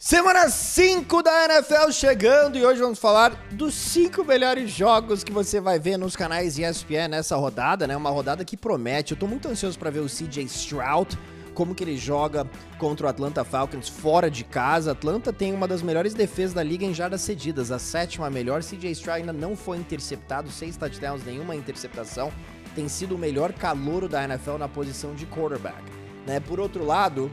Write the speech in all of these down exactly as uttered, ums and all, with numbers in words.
Semana cinco da N F L chegando e hoje vamos falar dos cinco melhores jogos que você vai ver nos canais E S P N nessa rodada, né? Uma rodada que promete. Eu tô muito ansioso para ver o C J Stroud, como que ele joga contra o Atlanta Falcons fora de casa. Atlanta tem uma das melhores defesas da liga em jardas cedidas, a sétima melhor. C J Stroud ainda não foi interceptado, seis touchdowns, nenhuma interceptação. Tem sido o melhor calouro da N F L na posição de quarterback, né? Por outro lado,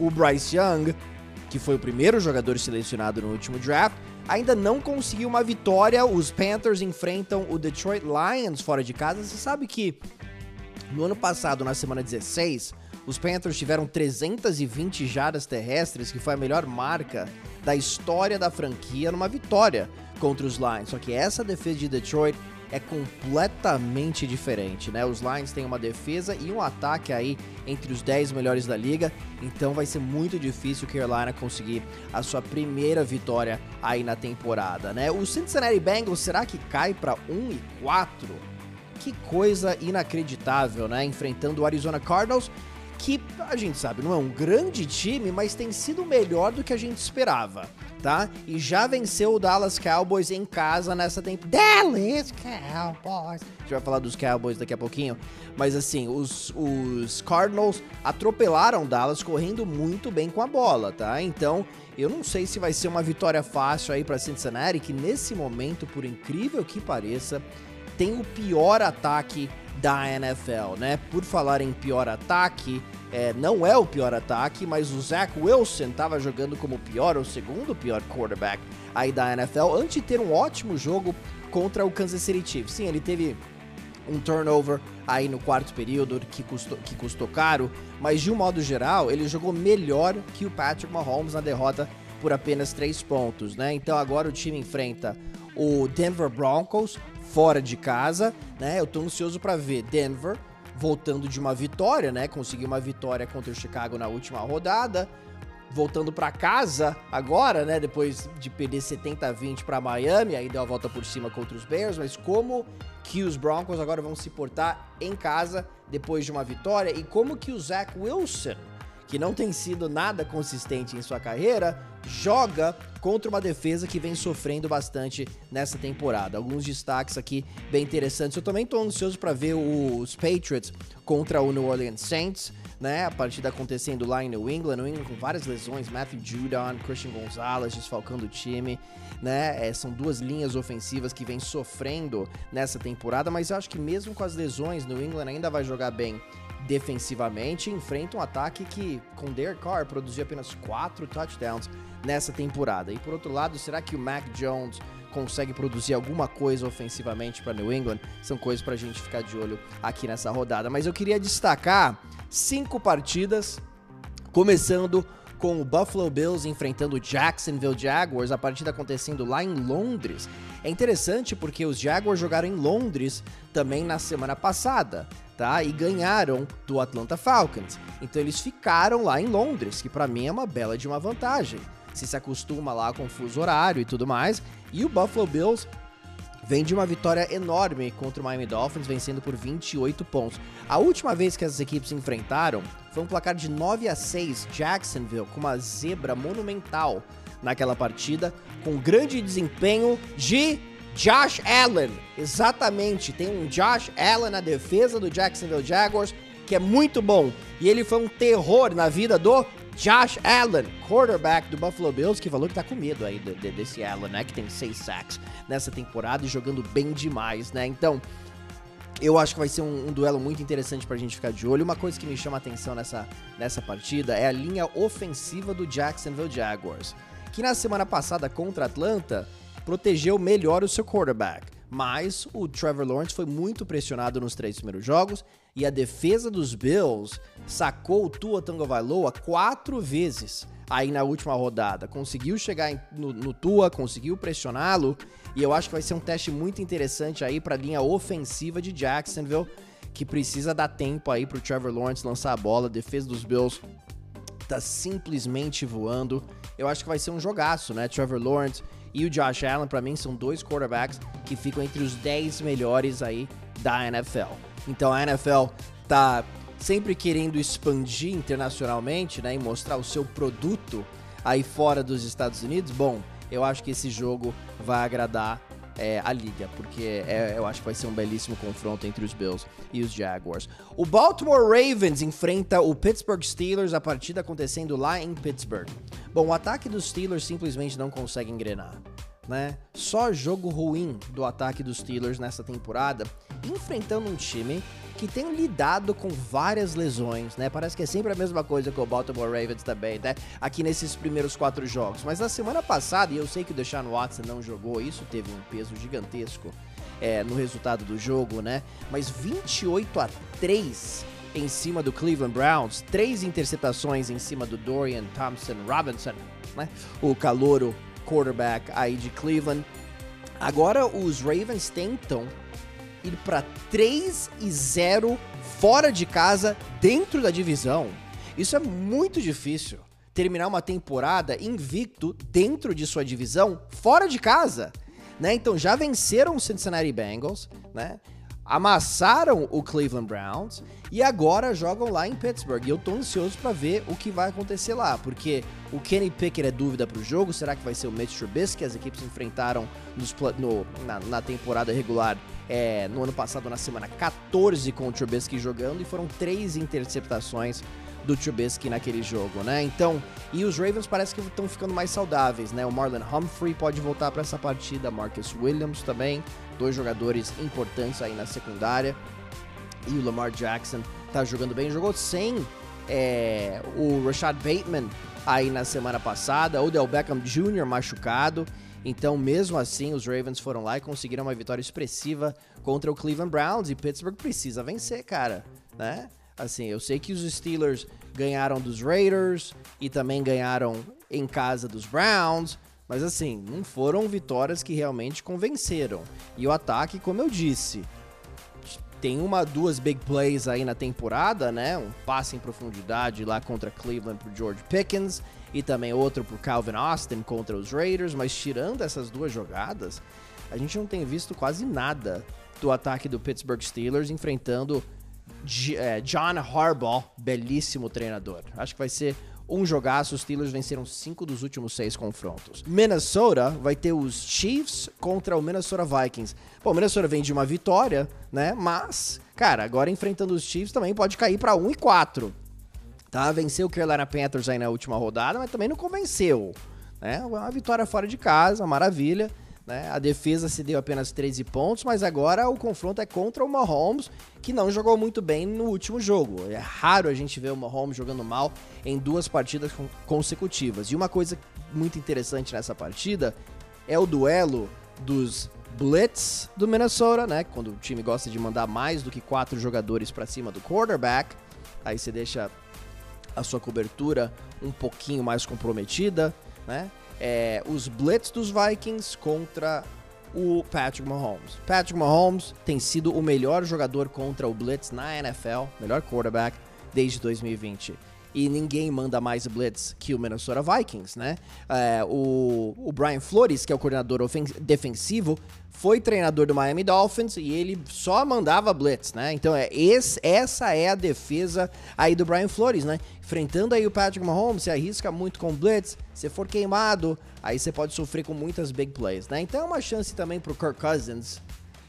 o Bryce Young, que foi o primeiro jogador selecionado no último draft, ainda não conseguiu uma vitória. Os Panthers enfrentam o Detroit Lions fora de casa. Você sabe que no ano passado, na semana dezesseis, os Panthers tiveram trezentas e vinte jardas terrestres, que foi a melhor marca da história da franquia, numa vitória contra os Lions. Só que essa defesa de Detroit é completamente diferente, né? Os Lions têm uma defesa e um ataque aí entre os dez melhores da liga, então vai ser muito difícil o Carolina conseguir a sua primeira vitória aí na temporada, né? O Cincinnati Bengals, será que cai para um e quatro? Que coisa inacreditável, né? Enfrentando o Arizona Cardinals, que a gente sabe, não é um grande time, mas tem sido melhor do que a gente esperava, tá? E já venceu o Dallas Cowboys em casa nessa temporada. Dallas Cowboys! A gente vai falar dos Cowboys daqui a pouquinho, mas assim, os, os Cardinals atropelaram Dallas correndo muito bem com a bola, tá? Então, eu não sei se vai ser uma vitória fácil aí pra Cincinnati, que nesse momento, por incrível que pareça, tem o pior ataque da N F L, né? Por falar em pior ataque, é, não é o pior ataque, mas o Zach Wilson tava jogando como o pior, ou segundo pior quarterback aí da N F L, antes de ter um ótimo jogo contra o Kansas City Chiefs. Sim, ele teve um turnover aí no quarto período que custou, que custou caro, mas de um modo geral, ele jogou melhor que o Patrick Mahomes na derrota por apenas três pontos, né? Então agora o time enfrenta o Denver Broncos fora de casa, né? Eu tô ansioso para ver Denver voltando de uma vitória, né? Conseguiu uma vitória contra o Chicago na última rodada, voltando para casa agora, né? Depois de perder setenta a vinte para Miami, aí deu a volta por cima contra os Bears, mas como que os Broncos agora vão se portar em casa depois de uma vitória e como que o Zach Wilson, que não tem sido nada consistente em sua carreira, joga contra uma defesa que vem sofrendo bastante nessa temporada. Alguns destaques aqui bem interessantes. Eu também estou ansioso para ver os Patriots contra o New Orleans Saints, né? A partida acontecendo lá em New England, New England com várias lesões, Matthew Judon, Christian Gonzalez desfalcando o time, né? É, são duas linhas ofensivas que vem sofrendo nessa temporada, mas eu acho que mesmo com as lesões, New England ainda vai jogar bem defensivamente, enfrenta um ataque que, com Derek Carr, produziu apenas quatro touchdowns nessa temporada. E por outro lado, será que o Mac Jones consegue produzir alguma coisa ofensivamente para New England? São coisas para a gente ficar de olho aqui nessa rodada. Mas eu queria destacar cinco partidas, começando com o Buffalo Bills enfrentando o Jacksonville Jaguars, a partida acontecendo lá em Londres. É interessante porque os Jaguars jogaram em Londres também na semana passada, tá? E ganharam do Atlanta Falcons. Então eles ficaram lá em Londres, que para mim é uma bela de uma vantagem. Se se acostuma lá com o fuso horário e tudo mais. E o Buffalo Bills vem de uma vitória enorme contra o Miami Dolphins, vencendo por vinte e oito pontos. A última vez que essas equipes se enfrentaram foi um placar de nove a seis, Jacksonville, com uma zebra monumental naquela partida, com grande desempenho de Josh Allen. Exatamente, tem um Josh Allen na defesa do Jacksonville Jaguars, que é muito bom. E ele foi um terror na vida do Josh Allen, quarterback do Buffalo Bills, que falou que tá com medo aí de, de, desse Allen, né? Que tem seis sacks nessa temporada e jogando bem demais, né? Então, eu acho que vai ser um, um duelo muito interessante pra gente ficar de olho. Uma coisa que me chama a atenção nessa, nessa partida é a linha ofensiva do Jacksonville Jaguars, que na semana passada contra a Atlanta protegeu melhor o seu quarterback, mas o Trevor Lawrence foi muito pressionado nos três primeiros jogos e a defesa dos Bills sacou o Tua Tagovailoa quatro vezes aí na última rodada. Conseguiu chegar no, no Tua, conseguiu pressioná-lo e eu acho que vai ser um teste muito interessante aí para a linha ofensiva de Jacksonville, que precisa dar tempo aí para o Trevor Lawrence lançar a bola. A defesa dos Bills tá simplesmente voando. Eu acho que vai ser um jogaço, né? Trevor Lawrence e o Josh Allen, para mim, são dois quarterbacks que ficam entre os dez melhores aí da N F L. Então a N F L tá sempre querendo expandir internacionalmente, né, e mostrar o seu produto aí fora dos Estados Unidos, bom, eu acho que esse jogo vai agradar é, a liga, porque é, eu acho que vai ser um belíssimo confronto entre os Bills e os Jaguars. O Baltimore Ravens enfrenta o Pittsburgh Steelers, a partida acontecendo lá em Pittsburgh. Bom, o ataque dos Steelers simplesmente não consegue engrenar, né? Só jogo ruim do ataque dos Steelers nessa temporada, enfrentando um time que tem lidado com várias lesões, né? Parece que é sempre a mesma coisa que o Baltimore Ravens também, né? Aqui nesses primeiros quatro jogos. Mas na semana passada, e eu sei que o Deshaun Watson não jogou, isso teve um peso gigantesco é, no resultado do jogo, né? Mas vinte e oito a três em cima do Cleveland Browns, três interceptações em cima do Dorian Thompson Robinson, né? O calouro quarterback aí de Cleveland. Agora os Ravens tentam ir para três e zero fora de casa, dentro da divisão. Isso é muito difícil, terminar uma temporada invicto dentro de sua divisão, fora de casa, né? Então já venceram o Cincinnati Bengals, né? Amassaram o Cleveland Browns e agora jogam lá em Pittsburgh. E eu tô ansioso para ver o que vai acontecer lá, porque o Kenny Pickett é dúvida pro jogo. Será que vai ser o Mitch Trubisky? As equipes enfrentaram nos, no, na, na temporada regular é, no ano passado, na semana quatorze, com o Trubisky jogando, e foram três interceptações do Trubisky naquele jogo, né? Então, e os Ravens parece que estão ficando mais saudáveis, né? O Marlon Humphrey pode voltar para essa partida, Marcus Williams também, dois jogadores importantes aí na secundária, e o Lamar Jackson tá jogando bem, jogou sem é, o Rashad Bateman aí na semana passada, o Odell Beckham Júnior machucado. Então, mesmo assim, os Ravens foram lá e conseguiram uma vitória expressiva contra o Cleveland Browns, e Pittsburgh precisa vencer, cara, né? Assim, eu sei que os Steelers ganharam dos Raiders e também ganharam em casa dos Browns, mas assim, não foram vitórias que realmente convenceram. E o ataque, como eu disse, tem uma, duas big plays aí na temporada, né? Um passe em profundidade lá contra Cleveland pro George Pickens e também outro pro Calvin Austin contra os Raiders, mas tirando essas duas jogadas, a gente não tem visto quase nada do ataque do Pittsburgh Steelers enfrentando John Harbaugh, belíssimo treinador. Acho que vai ser um jogaço. Os Steelers venceram cinco dos últimos seis confrontos. Minnesota vai ter os Chiefs contra o Minnesota Vikings. Bom, o Minnesota vem de uma vitória, né? Mas, cara, agora enfrentando os Chiefs também pode cair para um e quatro, tá? Venceu o Carolina Panthers aí na última rodada, mas também não convenceu, né? Uma vitória fora de casa, maravilha. A defesa cedeu apenas treze pontos, mas agora o confronto é contra o Mahomes, que não jogou muito bem no último jogo. É raro a gente ver o Mahomes jogando mal em duas partidas consecutivas. E uma coisa muito interessante nessa partida é o duelo dos blitz do Minnesota, né? Quando o time gosta de mandar mais do que quatro jogadores para cima do quarterback, aí você deixa a sua cobertura um pouquinho mais comprometida, né? É, os blitz dos Vikings contra o Patrick Mahomes. Patrick Mahomes tem sido o melhor jogador contra o blitz na N F L, melhor quarterback desde dois mil e vinte. E ninguém manda mais blitz que o Minnesota Vikings, né? É, o, o Brian Flores, que é o coordenador defensivo, foi treinador do Miami Dolphins e ele só mandava blitz, né? Então, é, esse, essa é a defesa aí do Brian Flores, né? Enfrentando aí o Patrick Mahomes, você arrisca muito com blitz, se for queimado, aí você pode sofrer com muitas big plays, né? Então, é uma chance também pro Kirk Cousins,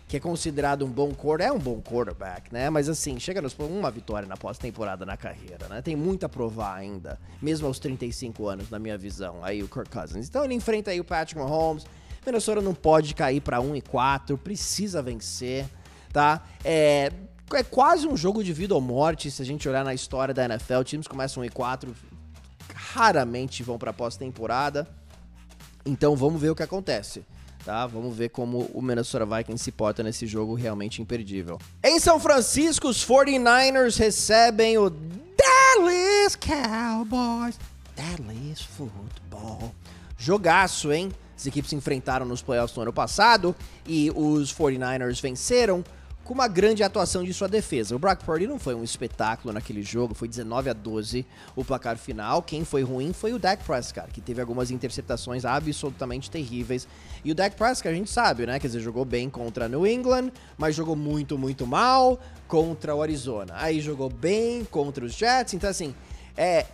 que é considerado um bom quarterback, é um bom quarterback, né? Mas assim, chega nos uma vitória na pós-temporada na carreira, né? Tem muito a provar ainda, mesmo aos trinta e cinco anos, na minha visão, aí o Kirk Cousins. Então ele enfrenta aí o Patrick Mahomes. Minnesota não pode cair para um e quatro, precisa vencer, tá? É, é quase um jogo de vida ou morte, se a gente olhar na história da N F L, times começam um e quatro, raramente vão para pós-temporada. Então vamos ver o que acontece. Tá, vamos ver como o Minnesota Vikings se porta nesse jogo realmente imperdível. Em São Francisco, os forty-niners recebem o Dallas Cowboys. Dallas Football. Jogaço, hein? As equipes se enfrentaram nos playoffs no ano passado e os forty-niners venceram com uma grande atuação de sua defesa. O Brock Purdy não foi um espetáculo naquele jogo, foi dezenove a doze o placar final. Quem foi ruim foi o Dak Prescott, que teve algumas interceptações absolutamente terríveis. E o Dak Prescott, a gente sabe, né? Quer dizer, jogou bem contra New England, mas jogou muito, muito mal contra o Arizona. Aí jogou bem contra os Jets, então assim, é,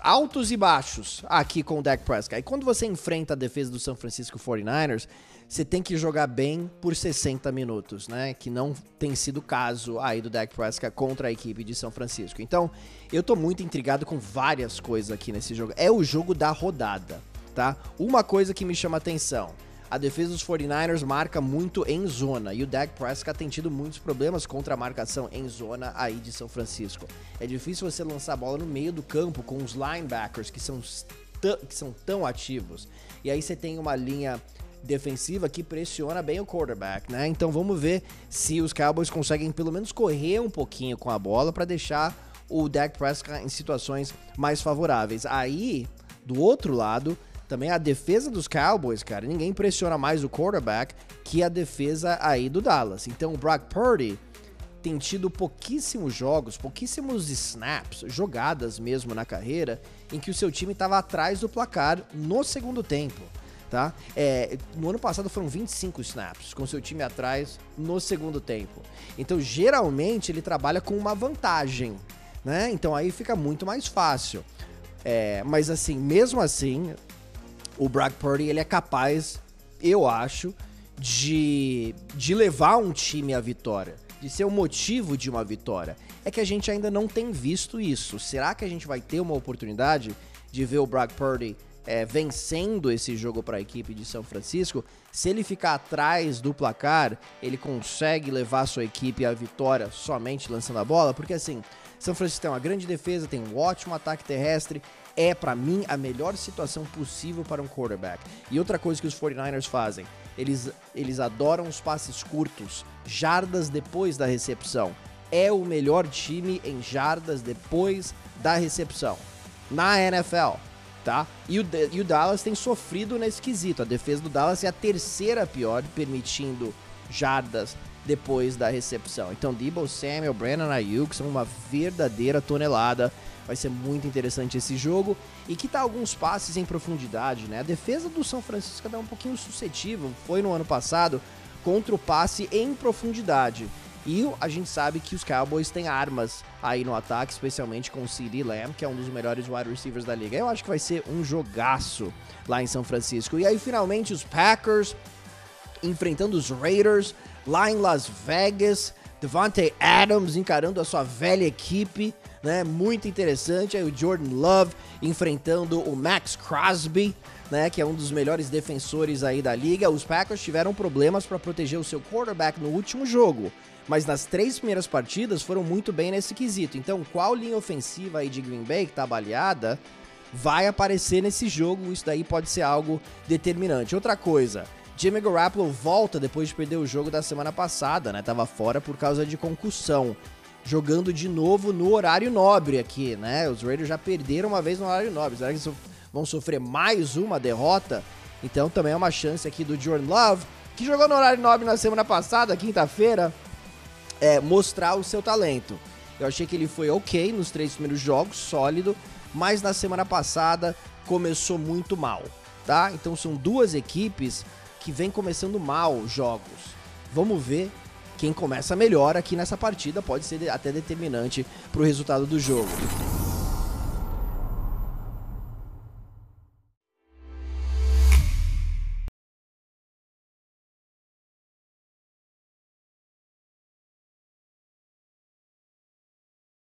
altos e baixos aqui com o Dak Prescott. E quando você enfrenta a defesa do San Francisco forty-niners, você tem que jogar bem por sessenta minutos, né? Que não tem sido o caso aí do Dak Prescott contra a equipe de São Francisco. Então, eu tô muito intrigado com várias coisas aqui nesse jogo. É o jogo da rodada, tá? Uma coisa que me chama atenção: a defesa dos forty-niners marca muito em zona, e o Dak Prescott tem tido muitos problemas contra a marcação em zona aí de São Francisco. É difícil você lançar a bola no meio do campo com os linebackers, que são, que são tão ativos. E aí você tem uma linha defensiva que pressiona bem o quarterback, né? Então vamos ver se os Cowboys conseguem pelo menos correr um pouquinho com a bola para deixar o Dak Prescott em situações mais favoráveis. Aí, do outro lado, também a defesa dos Cowboys, cara, ninguém pressiona mais o quarterback que a defesa aí do Dallas. Então o Brock Purdy tem tido pouquíssimos jogos, pouquíssimos snaps, jogadas mesmo na carreira, em que o seu time estava atrás do placar no segundo tempo, tá? É, no ano passado foram vinte e cinco snaps com seu time atrás no segundo tempo. Então geralmente ele trabalha com uma vantagem, né? Então aí fica muito mais fácil. É, mas assim, mesmo assim, o Brock Purdy, ele é capaz, eu acho, de, de levar um time à vitória, de ser o motivo de uma vitória. É que a gente ainda não tem visto isso. Será que a gente vai ter uma oportunidade de ver o Brock Purdy é, vencendo esse jogo para a equipe de São Francisco? Se ele ficar atrás do placar, ele consegue levar a sua equipe à vitória somente lançando a bola? Porque assim, São Francisco tem uma grande defesa, tem um ótimo ataque terrestre. É, pra mim, a melhor situação possível para um quarterback. E outra coisa que os forty-niners fazem, eles, eles adoram os passes curtos, jardas depois da recepção. É o melhor time em jardas depois da recepção na N F L, tá? E o, e o Dallas tem sofrido nesse quesito. A defesa do Dallas é a terceira pior, permitindo jardas depois da recepção. Então, Deebo Samuel, Brandon Ayuk são uma verdadeira tonelada. Vai ser muito interessante esse jogo. E que tá alguns passes em profundidade, né? A defesa do São Francisco tá um pouquinho suscetível. Foi no ano passado contra o passe em profundidade. E a gente sabe que os Cowboys têm armas aí no ataque, especialmente com o CeeDee Lamb, que é um dos melhores wide receivers da liga. Eu acho que vai ser um jogaço lá em São Francisco. E aí, finalmente, os Packers enfrentando os Raiders lá em Las Vegas. Devontae Adams encarando a sua velha equipe, né? Muito interessante. Aí o Jordan Love enfrentando o Max Crosby, né? Que é um dos melhores defensores aí da liga. Os Packers tiveram problemas para proteger o seu quarterback no último jogo, mas nas três primeiras partidas foram muito bem nesse quesito. Então, qual linha ofensiva aí de Green Bay que tá baleada vai aparecer nesse jogo? Isso daí pode ser algo determinante. Outra coisa, Jimmy Garoppolo volta depois de perder o jogo da semana passada, né? Tava fora por causa de concussão. Jogando de novo no horário nobre aqui, né? Os Raiders já perderam uma vez no horário nobre. Será que eles vão sofrer mais uma derrota? Então também é uma chance aqui do Jordan Love, que jogou no horário nobre na semana passada, quinta-feira, é, mostrar o seu talento. Eu achei que ele foi ok nos três primeiros jogos, sólido, mas na semana passada começou muito mal, tá? Então são duas equipes que vêm começando mal os jogos. Vamos ver quem começa melhor aqui nessa partida. Pode ser até determinante para o resultado do jogo.